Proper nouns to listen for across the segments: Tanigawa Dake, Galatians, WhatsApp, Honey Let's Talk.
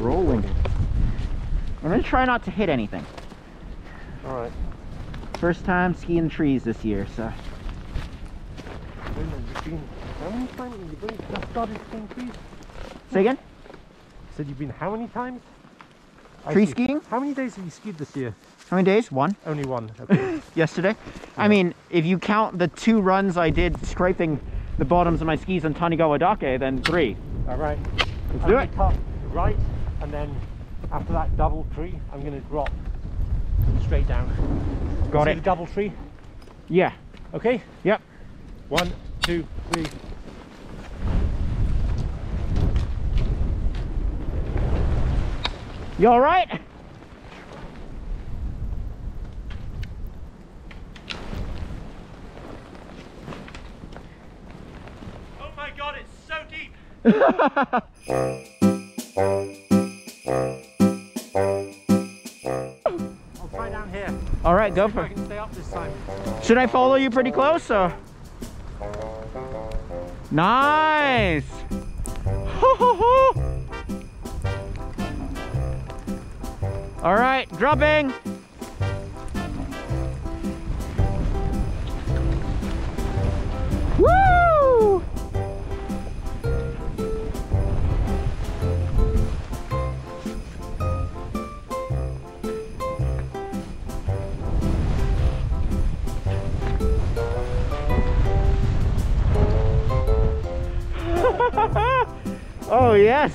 rolling. I'm gonna try not to hit anything. All right. First time skiing trees this year, so. When have you been? How many times have you been? Just started skiing trees. Say again? You said you've been how many times? Tree skiing? How many days have you skied this year? How many days? One. Only one. Okay. Yesterday. Yeah. I mean, if you count the 2 runs I did scraping the bottoms of my skis on Tanigawa Dake, then 3. All right. Let's do it. Cut right, and then after that double tree, I'm going to drop straight down. Got it. See the double tree? Yeah. Okay? Yep. 1, 2, 3. You all right? Oh my God, it's so deep. I'll try down here. All right, go for it. I can stay up this time. Should I follow you pretty close? Or? Nice. Ho, ho, ho. All right, dropping. Woo! Oh, yes.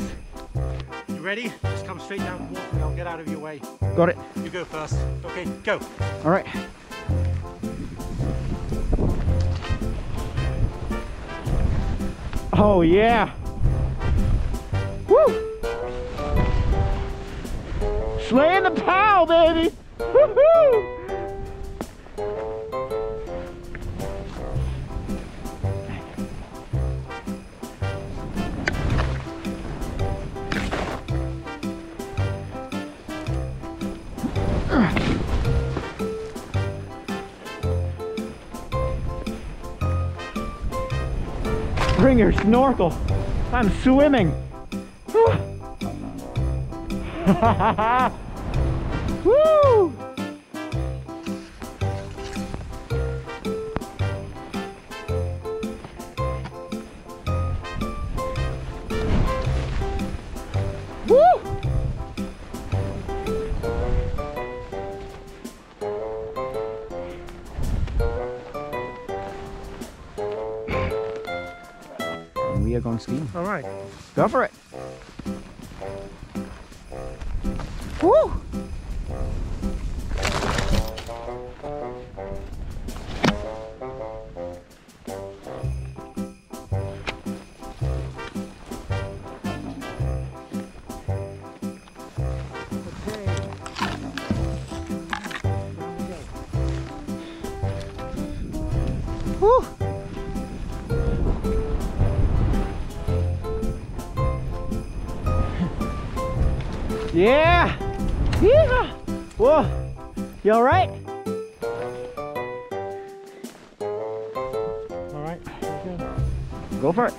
You ready? Just come straight down the water. Get out of your way. Got it. You go first. Okay, go. All right. Oh, yeah. Woo! Slaying the pow, baby. Woohoo! Bring your snorkel. I'm swimming. Woo! We are going skiing. All right. Go for it. Woo! Okay. Woo! Yeah! Yeah! Whoa! You all right? All right. Go for it.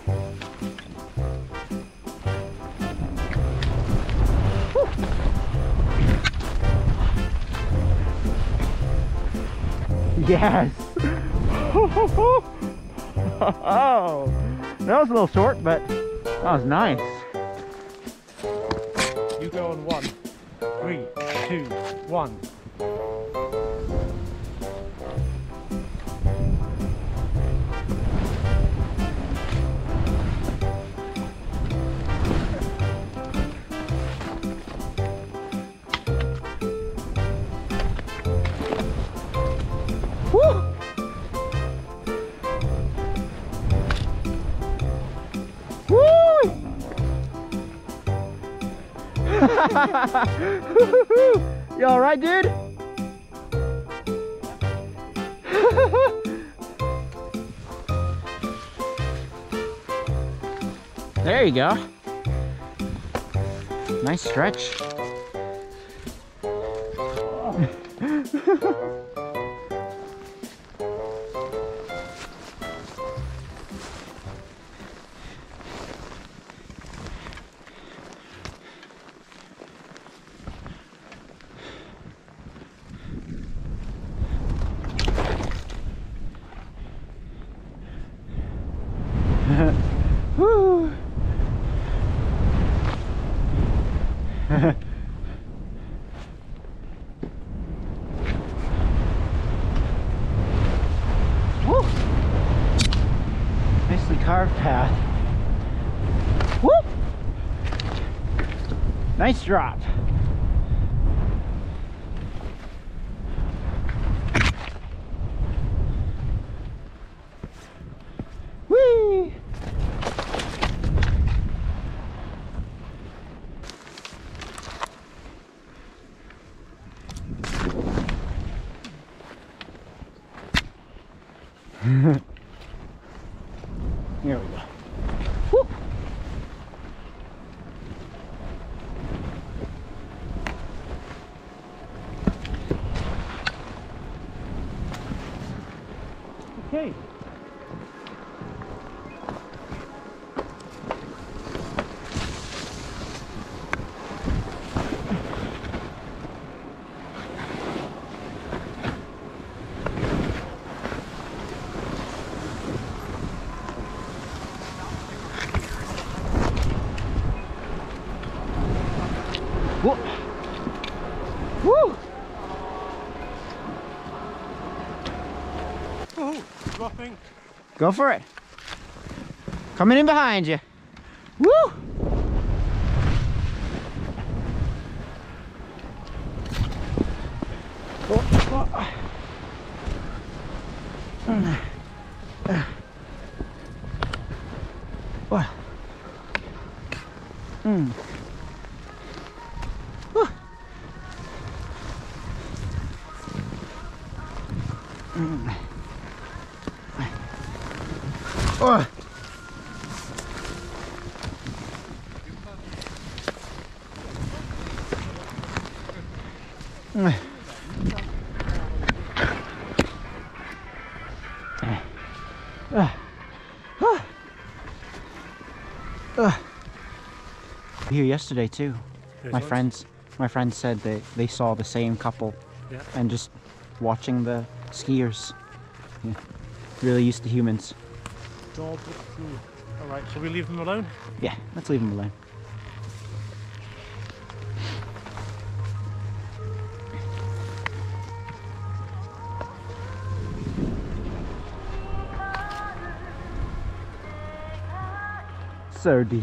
Woo. Yes! Oh, that was a little short, but that was nice. You go on 1, 3, 2, 1. You all right, dude? There you go. Nice stretch. Woo! Nicely carved path. Whoop! Nice drop. Whee! There we go. Whoop. Okay. Whoop. Woo! Oh, dropping. Go for it. Coming in behind you. Woo! Oh, oh. What? Mm. Oh. Here yesterday too. My friends said that they saw the same couple, yeah. And just watching the skiers, yeah. Really used to humans. All right, shall we leave them alone? Yeah, let's leave them alone. So deep.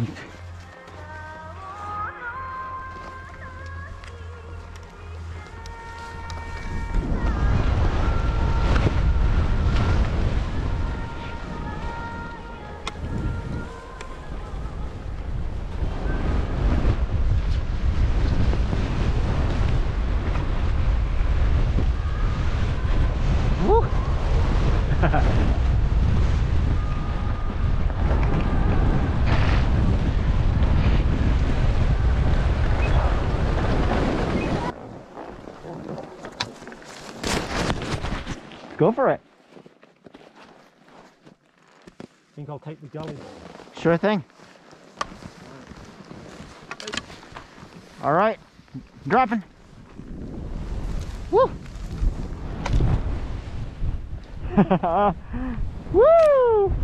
Go for it. I think I'll take the gully. Sure thing. All right, dropping. Woo! Woo!